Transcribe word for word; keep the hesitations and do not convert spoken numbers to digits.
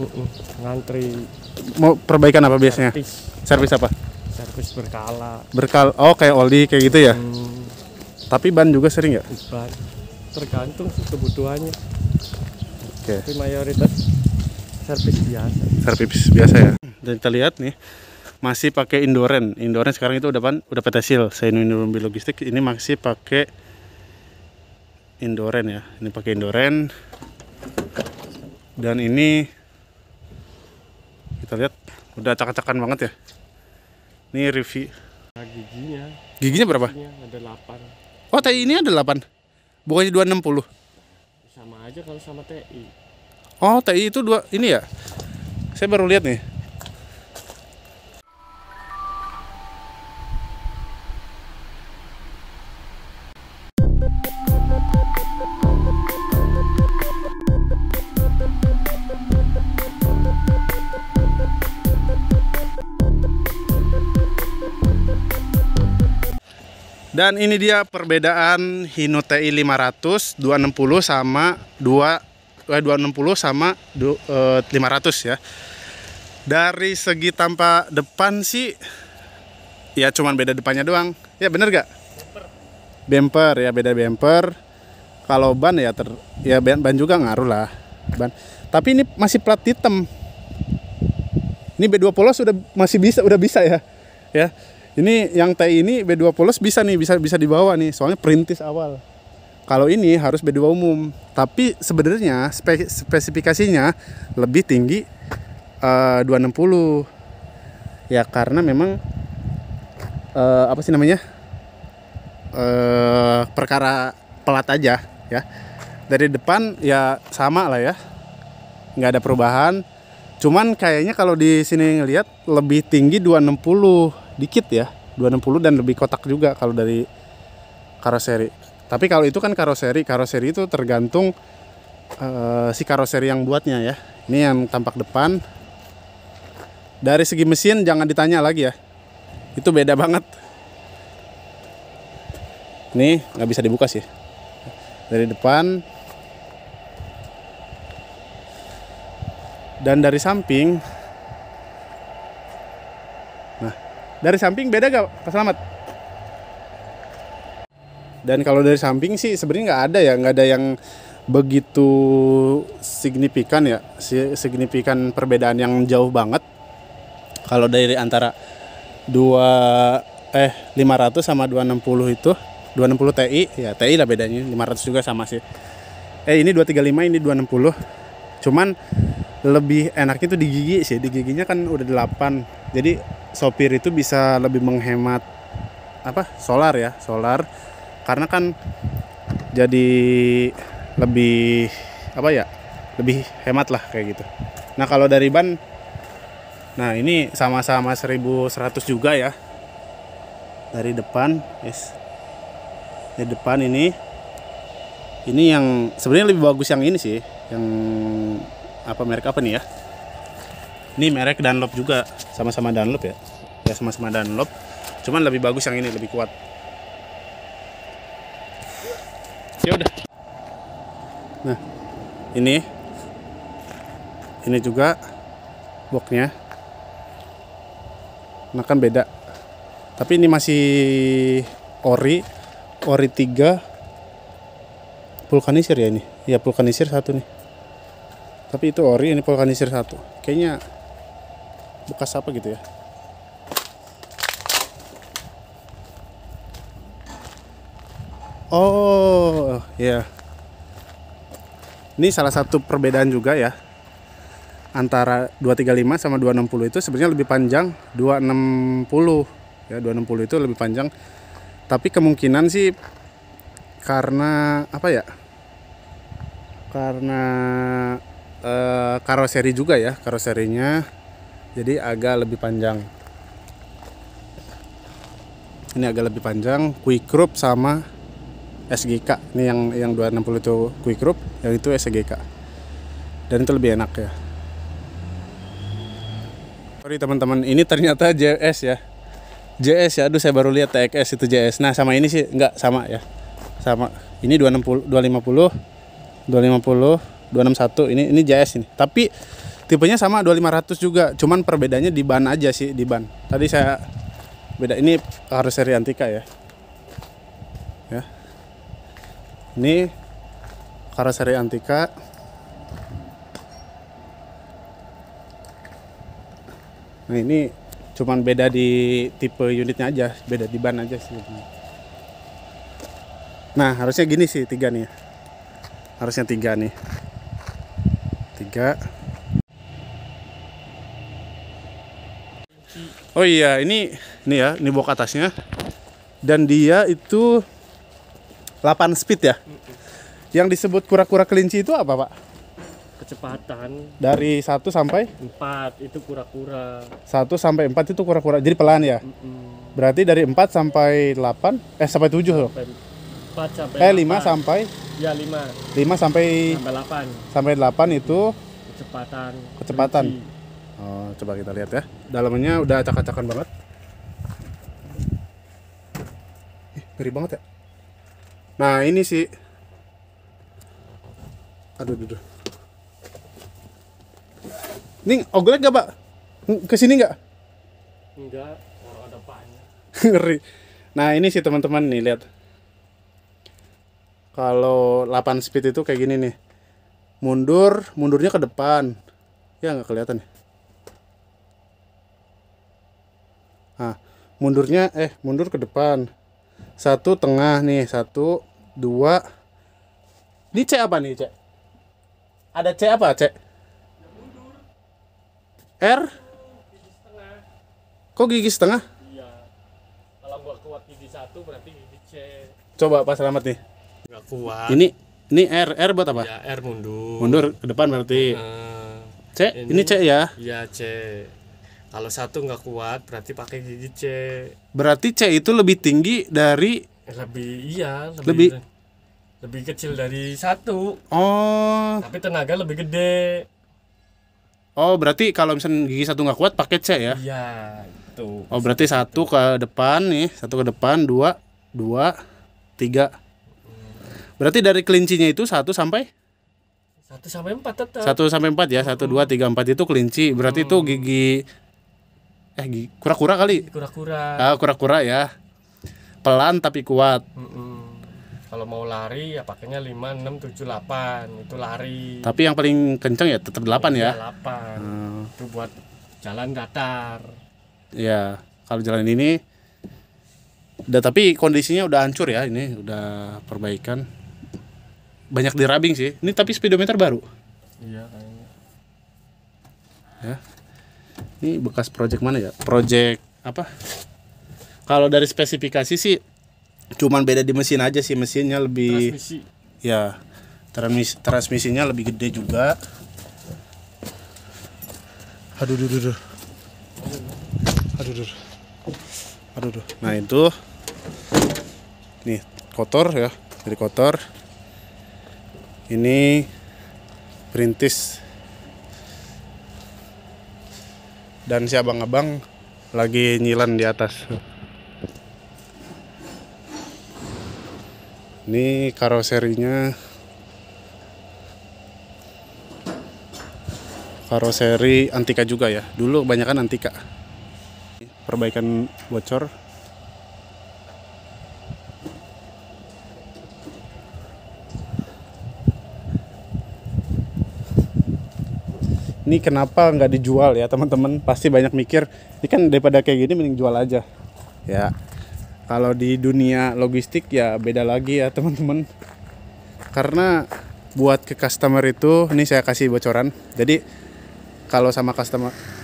Mm-mm. Ngantri. Mau perbaikan apa biasanya? Servis apa? Servis berkala. Berkala. Oh, kayak oli kayak gitu ya. Hmm. Tapi ban juga sering ya? Ban. Tergantung sih kebutuhannya. Oke. Okay. Tapi mayoritas servis biasa. Servis biasa ya. Dan kita lihat nih masih pakai Indoren. Indoren sekarang itu udah pan, udah P T Seal. Saya Indomie Logistik ini masih pakai Indoren ya. Ini pakai Indoren. Dan ini kita lihat udah acak-acakan banget ya. Ini review. Nah, giginya. Giginya berapa? Giginya ada delapan. Oh, T I ini ada delapan. Bukannya dua enam nol. Sama aja kalau sama T I. Oh, T I itu dua ini ya. Saya baru lihat nih. Dan ini dia perbedaan Hino T I lima ratus dua enam nol sama dua eh, dua enam nol sama du, eh, lima ratus ya. Dari segi tampak depan sih ya cuman beda depannya doang. Ya bener gak? Bemper. Bemper ya, beda bemper. Kalau ban ya ter ya ban, ban juga ngaruh lah. Ban. Tapi ini masih plat hitam. Ini B dua polos udah masih bisa udah bisa ya. Ya. Ini yang T I ini B dua polos bisa nih, bisa bisa dibawa nih, soalnya perintis awal. Kalau ini harus B dua umum, tapi sebenarnya spe, spesifikasinya lebih tinggi uh, dua enam nol. Ya karena memang uh, apa sih namanya? Uh, perkara pelat aja ya. Dari depan ya sama lah ya. Nggak ada perubahan. Cuman kayaknya kalau di sini ngelihat lebih tinggi dua enam nol. Dikit ya, dua enam nol, dan lebih kotak juga kalau dari karoseri. Tapi kalau itu kan karoseri, karoseri itu tergantung uh, si karoseri yang buatnya ya. Ini yang tampak depan. Dari segi mesin jangan ditanya lagi ya. Itu beda banget. Nih, nggak bisa dibuka sih. Dari depan. Dan dari samping. Dari samping beda gak Pak Slamet? Dan kalau dari samping sih sebenarnya nggak ada ya, nggak ada yang begitu signifikan ya, signifikan perbedaan yang jauh banget. Kalau dari antara dua eh lima ratus sama dua enam nol itu, dua enam nol T I ya, T I lah bedanya, lima ratus juga sama sih. Eh ini dua tiga lima, ini dua enam nol. Cuman lebih enaknya tuh di gigi sih, di giginya kan udah delapan. Jadi sopir itu bisa lebih menghemat apa? Solar ya, solar. Karena kan jadi lebih apa ya? Lebih hemat lah kayak gitu. Nah, kalau dari ban, nah ini sama-sama seribu seratus juga ya. Dari depan, yes. Dari depan ini. Ini yang sebenarnya lebih bagus yang ini sih, yang apa merek apa nih ya? Ini merek Dunlop juga, sama-sama Dunlop ya. Ya sama-sama Dunlop. Cuman lebih bagus yang ini, lebih kuat. Ya udah. Nah, ini ini juga boxnya. Nah kan beda. Tapi ini masih ori, ori tiga vulkanisir ya ini. Ya vulkanisir satu nih. Tapi itu ori, ini vulkanisir satu. Kayaknya bekas apa gitu ya. Oh, ya. Yeah. Ini salah satu perbedaan juga ya. Antara dua tiga lima sama dua enam nol itu sebenarnya lebih panjang dua enam nol. Ya, dua enam nol itu lebih panjang. Tapi kemungkinan sih karena apa ya? Karena Uh, karoseri juga ya, karoserinya jadi agak lebih panjang. Ini agak lebih panjang. Quick Group sama S G K. Ini yang yang dua enam nol itu Quick Group, yang itu S G K. Dan itu lebih enak ya. Sorry teman-teman, ini ternyata J S ya. J S ya, aduh saya baru lihat T X S itu J S. Nah, sama ini sih enggak sama ya. Sama. Ini dua enam nol, dua lima nol, dua lima nol. dua enam satu ini ini J S ini. Tapi Tipenya sama dua puluh lima ratus juga, cuman perbedaannya di ban aja sih, di ban. Tadi saya beda, ini harus seri Antika ya. Ya. Ini karoseri Antika. Nah, ini cuman beda di tipe unitnya aja, beda di ban aja sih. Nah, harusnya gini sih, tiga nih. Harusnya tiga nih. Tiga. Oh iya, ini ini ya, ini box atasnya. Dan dia itu delapan speed ya. Yang disebut kura-kura kelinci itu apa, Pak? Kecepatan dari satu sampai empat itu kura-kura. satu sampai empat itu kura-kura. Jadi pelan ya? Mm-mm. Berarti dari empat sampai delapan, eh sampai tujuh. Sampai empat sampai eh lima delapan. Sampai ya lima. lima sampai sampai delapan. Sampai delapan itu kecepatan. Kecepatan. Kelinci. Oh, coba kita lihat ya. Dalamnya udah acak-acakan banget. Ih, ngeri banget ya. Nah, ini sih. Aduh, aduh, aduh. Ini oglek gak, Pak? Kesini gak? Enggak, kalau ada Paknya. Ngeri. Nah, ini sih teman-teman nih, lihat. Kalau delapan speed itu kayak gini nih. Mundur, mundurnya ke depan. Ya, nggak kelihatan ya. Nah, mundurnya, eh, mundur ke depan. Satu tengah nih, satu, dua. Ini C apa nih, Cek? Ada C apa, Cek? R? Gigi setengah. Kok gigi setengah? Iya. Kalau nggak kuat gigi satu, berarti gigi C. Coba Pak Slamet nih. Nggak kuat. Ini ini R, R buat apa? Ya, R mundur. Mundur ke depan berarti. Hmm. C? Ini, ini C ya? Iya, C. Kalau satu nggak kuat, berarti pakai gigi C. Berarti C itu lebih tinggi dari? Lebih, iya. Lebih, lebih, lebih kecil dari satu. Oh. Tapi tenaga lebih gede. Oh, berarti kalau misalnya gigi satu nggak kuat, pakai C ya? Iya, itu. Oh, berarti satu ke depan nih, satu ke depan, dua, dua, tiga. Berarti dari kelincinya itu satu sampai? Satu sampai empat tetap. Satu sampai empat ya, satu, dua, tiga, empat itu kelinci. Berarti itu gigi. Eh, kura-kura kali? Kura-kura. Ah, kura-kura ya. Pelan tapi kuat. Mm-mm. Kalau mau lari ya pakainya lima, enam, tujuh, delapan. Itu lari. Tapi yang paling kenceng ya tetap delapan ya. delapan. Hmm. Itu buat jalan datar. Ya, kalau jalan ini udah, tapi kondisinya udah hancur ya, ini udah perbaikan. Banyak dirabing sih. Ini tapi speedometer baru. Iya, kayaknya. Ya. Ini bekas project mana ya? Project apa? Kalau dari spesifikasi sih cuman beda di mesin aja sih, mesinnya lebih transmisi. Ya, transmis, transmisinya lebih gede juga. Aduh, aduh, aduh. Aduh, aduh. Aduh, aduh. Nah, itu. Nih, kotor ya. Jadi kotor. Ini perintis. Dan si abang-abang lagi nyilan di atas. Ini karoserinya. Karoseri Antika juga ya. Dulu kebanyakan Antika. Perbaikan bocor. Ini kenapa nggak dijual ya teman-teman? Pasti banyak mikir, ini kan daripada kayak gini mending jual aja. Ya, kalau di dunia logistik ya beda lagi ya teman-teman. Karena buat ke customer itu, ini saya kasih bocoran. Jadi kalau sama customer